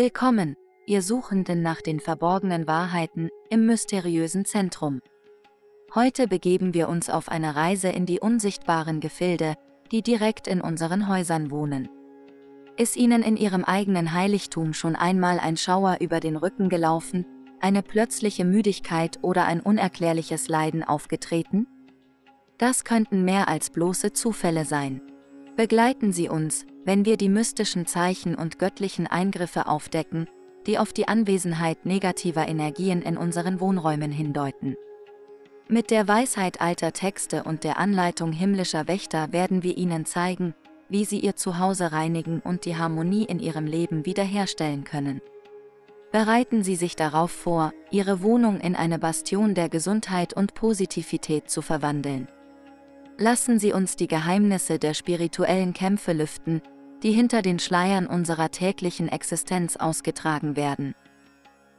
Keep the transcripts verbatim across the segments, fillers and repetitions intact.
Willkommen, ihr Suchenden nach den verborgenen Wahrheiten im mysteriösen Zentrum. Heute begeben wir uns auf eine Reise in die unsichtbaren Gefilde, die direkt in unseren Häusern wohnen. Ist Ihnen in Ihrem eigenen Heiligtum schon einmal ein Schauer über den Rücken gelaufen, eine plötzliche Müdigkeit oder ein unerklärliches Leiden aufgetreten? Das könnten mehr als bloße Zufälle sein. Begleiten Sie uns, wenn wir die mystischen Zeichen und göttlichen Eingriffe aufdecken, die auf die Anwesenheit negativer Energien in unseren Wohnräumen hindeuten. Mit der Weisheit alter Texte und der Anleitung himmlischer Wächter werden wir Ihnen zeigen, wie Sie Ihr Zuhause reinigen und die Harmonie in Ihrem Leben wiederherstellen können. Bereiten Sie sich darauf vor, Ihre Wohnung in eine Bastion der Gesundheit und Positivität zu verwandeln. Lassen Sie uns die Geheimnisse der spirituellen Kämpfe lüften, die hinter den Schleiern unserer täglichen Existenz ausgetragen werden.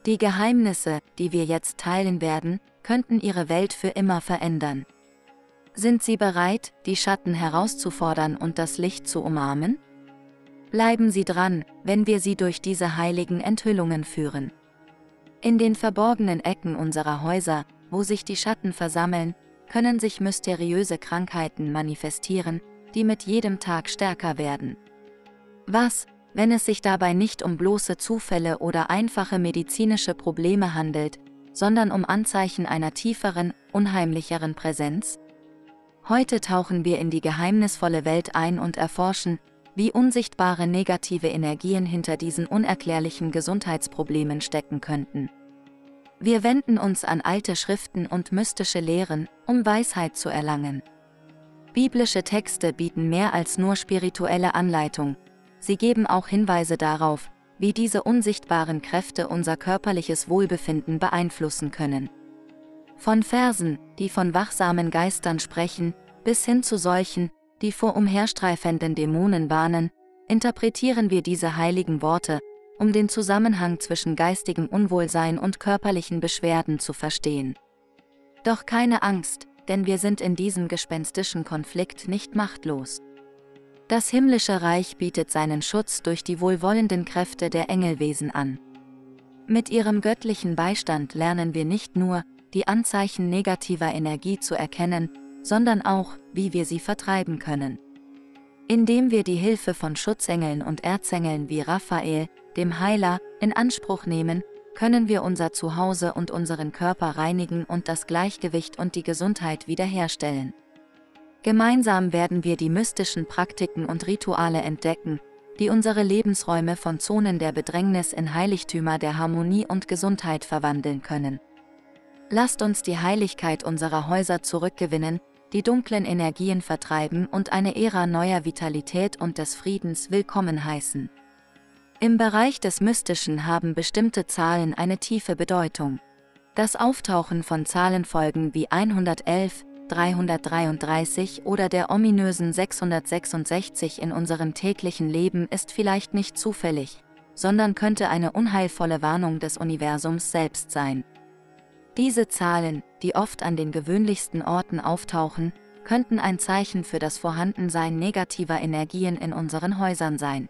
Die Geheimnisse, die wir jetzt teilen werden, könnten Ihre Welt für immer verändern. Sind Sie bereit, die Schatten herauszufordern und das Licht zu umarmen? Bleiben Sie dran, wenn wir Sie durch diese heiligen Enthüllungen führen. In den verborgenen Ecken unserer Häuser, wo sich die Schatten versammeln, können sich mysteriöse Krankheiten manifestieren, die mit jedem Tag stärker werden. Was, wenn es sich dabei nicht um bloße Zufälle oder einfache medizinische Probleme handelt, sondern um Anzeichen einer tieferen, unheimlicheren Präsenz? Heute tauchen wir in die geheimnisvolle Welt ein und erforschen, wie unsichtbare negative Energien hinter diesen unerklärlichen Gesundheitsproblemen stecken könnten. Wir wenden uns an alte Schriften und mystische Lehren, um Weisheit zu erlangen. Biblische Texte bieten mehr als nur spirituelle Anleitung, sie geben auch Hinweise darauf, wie diese unsichtbaren Kräfte unser körperliches Wohlbefinden beeinflussen können. Von Versen, die von wachsamen Geistern sprechen, bis hin zu solchen, die vor umherstreifenden Dämonen warnen, interpretieren wir diese heiligen Worte, um den Zusammenhang zwischen geistigem Unwohlsein und körperlichen Beschwerden zu verstehen. Doch keine Angst, denn wir sind in diesem gespenstischen Konflikt nicht machtlos. Das himmlische Reich bietet seinen Schutz durch die wohlwollenden Kräfte der Engelwesen an. Mit ihrem göttlichen Beistand lernen wir nicht nur, die Anzeichen negativer Energie zu erkennen, sondern auch, wie wir sie vertreiben können. Indem wir die Hilfe von Schutzengeln und Erzengeln wie Raphael, dem Heiler, in Anspruch nehmen, können wir unser Zuhause und unseren Körper reinigen und das Gleichgewicht und die Gesundheit wiederherstellen. Gemeinsam werden wir die mystischen Praktiken und Rituale entdecken, die unsere Lebensräume von Zonen der Bedrängnis in Heiligtümer der Harmonie und Gesundheit verwandeln können. Lasst uns die Heiligkeit unserer Häuser zurückgewinnen, die dunklen Energien vertreiben und eine Ära neuer Vitalität und des Friedens willkommen heißen. Im Bereich des Mystischen haben bestimmte Zahlen eine tiefe Bedeutung. Das Auftauchen von Zahlenfolgen wie hundertelf, dreihundertdreiunddreißig oder der ominösen sechshundertsechsundsechzig in unserem täglichen Leben ist vielleicht nicht zufällig, sondern könnte eine unheilvolle Warnung des Universums selbst sein. Diese Zahlen, die oft an den gewöhnlichsten Orten auftauchen, könnten ein Zeichen für das Vorhandensein negativer Energien in unseren Häusern sein.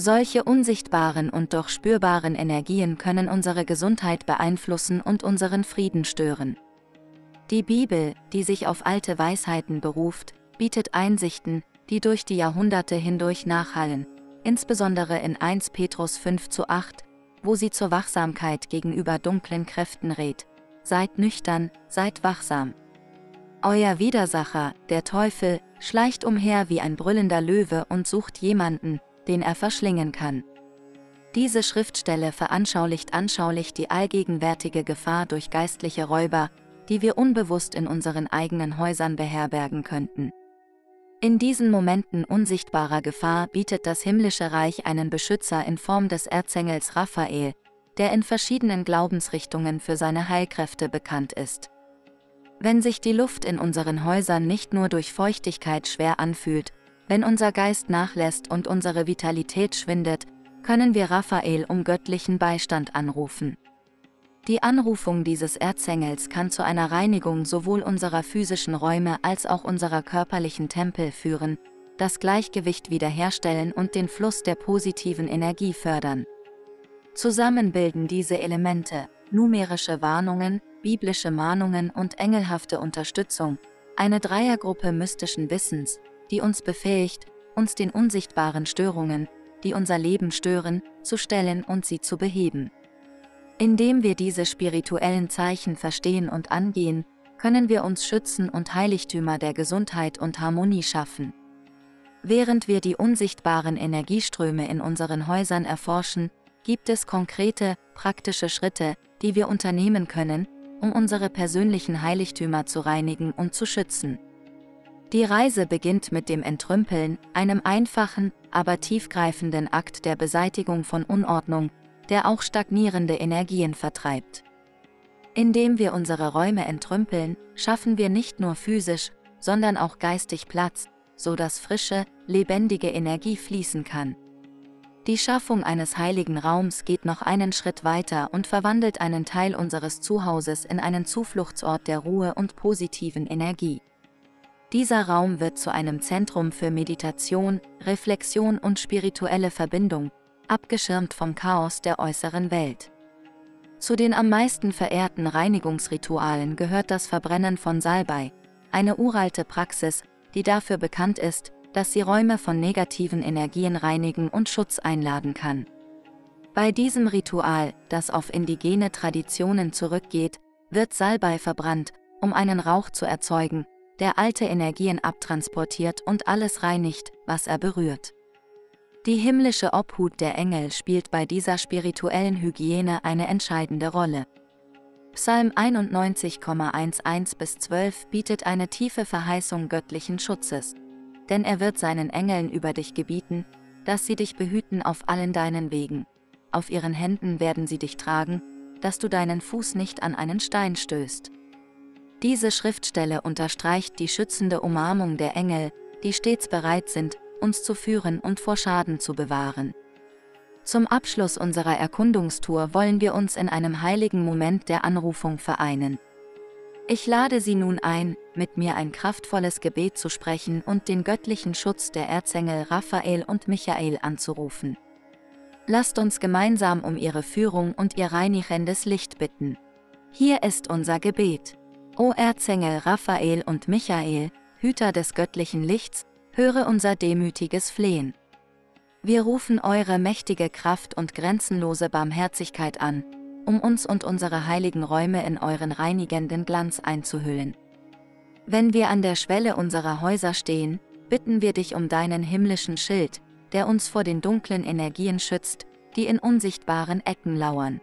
Solche unsichtbaren und doch spürbaren Energien können unsere Gesundheit beeinflussen und unseren Frieden stören. Die Bibel, die sich auf alte Weisheiten beruft, bietet Einsichten, die durch die Jahrhunderte hindurch nachhallen, insbesondere in erster Petrus fünf zu acht, wo sie zur Wachsamkeit gegenüber dunklen Kräften rät. Seid nüchtern, seid wachsam. Euer Widersacher, der Teufel, schleicht umher wie ein brüllender Löwe und sucht jemanden, den er verschlingen kann. Diese Schriftstelle veranschaulicht anschaulich die allgegenwärtige Gefahr durch geistliche Räuber, die wir unbewusst in unseren eigenen Häusern beherbergen könnten. In diesen Momenten unsichtbarer Gefahr bietet das himmlische Reich einen Beschützer in Form des Erzengels Raphael, der in verschiedenen Glaubensrichtungen für seine Heilkräfte bekannt ist. Wenn sich die Luft in unseren Häusern nicht nur durch Feuchtigkeit schwer anfühlt, wenn unser Geist nachlässt und unsere Vitalität schwindet, können wir Raphael um göttlichen Beistand anrufen. Die Anrufung dieses Erzengels kann zu einer Reinigung sowohl unserer physischen Räume als auch unserer körperlichen Tempel führen, das Gleichgewicht wiederherstellen und den Fluss der positiven Energie fördern. Zusammen bilden diese Elemente, numerische Warnungen, biblische Mahnungen und engelhafte Unterstützung, eine Dreiergruppe mystischen Wissens, die uns befähigt, uns den unsichtbaren Störungen, die unser Leben stören, zu stellen und sie zu beheben. Indem wir diese spirituellen Zeichen verstehen und angehen, können wir uns schützen und Heiligtümer der Gesundheit und Harmonie schaffen. Während wir die unsichtbaren Energieströme in unseren Häusern erforschen, gibt es konkrete, praktische Schritte, die wir unternehmen können, um unsere persönlichen Heiligtümer zu reinigen und zu schützen. Die Reise beginnt mit dem Entrümpeln, einem einfachen, aber tiefgreifenden Akt der Beseitigung von Unordnung, der auch stagnierende Energien vertreibt. Indem wir unsere Räume entrümpeln, schaffen wir nicht nur physisch, sondern auch geistig Platz, so dass frische, lebendige Energie fließen kann. Die Schaffung eines heiligen Raums geht noch einen Schritt weiter und verwandelt einen Teil unseres Zuhauses in einen Zufluchtsort der Ruhe und positiven Energie. Dieser Raum wird zu einem Zentrum für Meditation, Reflexion und spirituelle Verbindung, abgeschirmt vom Chaos der äußeren Welt. Zu den am meisten verehrten Reinigungsritualen gehört das Verbrennen von Salbei, eine uralte Praxis, die dafür bekannt ist, dass sie Räume von negativen Energien reinigen und Schutz einladen kann. Bei diesem Ritual, das auf indigene Traditionen zurückgeht, wird Salbei verbrannt, um einen Rauch zu erzeugen, der alte Energien abtransportiert und alles reinigt, was er berührt. Die himmlische Obhut der Engel spielt bei dieser spirituellen Hygiene eine entscheidende Rolle. Psalm einundneunzig, elf bis zwölf bietet eine tiefe Verheißung göttlichen Schutzes. Denn er wird seinen Engeln über dich gebieten, dass sie dich behüten auf allen deinen Wegen. Auf ihren Händen werden sie dich tragen, dass du deinen Fuß nicht an einen Stein stößt. Diese Schriftstelle unterstreicht die schützende Umarmung der Engel, die stets bereit sind, uns zu führen und vor Schaden zu bewahren. Zum Abschluss unserer Erkundungstour wollen wir uns in einem heiligen Moment der Anrufung vereinen. Ich lade Sie nun ein, mit mir ein kraftvolles Gebet zu sprechen und den göttlichen Schutz der Erzengel Raphael und Michael anzurufen. Lasst uns gemeinsam um ihre Führung und ihr reinigendes Licht bitten. Hier ist unser Gebet. O Erzengel Raphael und Michael, Hüter des göttlichen Lichts, höre unser demütiges Flehen. Wir rufen eure mächtige Kraft und grenzenlose Barmherzigkeit an, um uns und unsere heiligen Räume in euren reinigenden Glanz einzuhüllen. Wenn wir an der Schwelle unserer Häuser stehen, bitten wir dich um deinen himmlischen Schild, der uns vor den dunklen Energien schützt, die in unsichtbaren Ecken lauern.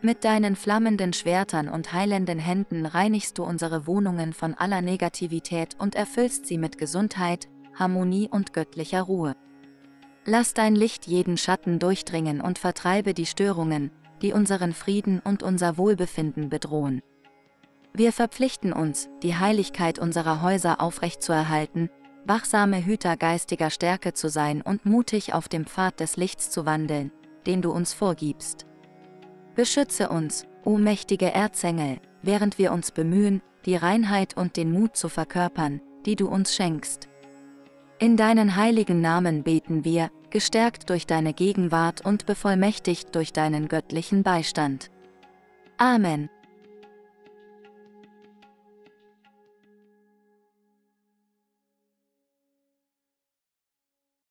Mit deinen flammenden Schwertern und heilenden Händen reinigst du unsere Wohnungen von aller Negativität und erfüllst sie mit Gesundheit, Harmonie und göttlicher Ruhe. Lass dein Licht jeden Schatten durchdringen und vertreibe die Störungen, die unseren Frieden und unser Wohlbefinden bedrohen. Wir verpflichten uns, die Heiligkeit unserer Häuser aufrechtzuerhalten, wachsame Hüter geistiger Stärke zu sein und mutig auf dem Pfad des Lichts zu wandeln, den du uns vorgibst. Beschütze uns, o mächtige Erzengel, während wir uns bemühen, die Reinheit und den Mut zu verkörpern, die du uns schenkst. In deinen heiligen Namen beten wir, gestärkt durch deine Gegenwart und bevollmächtigt durch deinen göttlichen Beistand. Amen.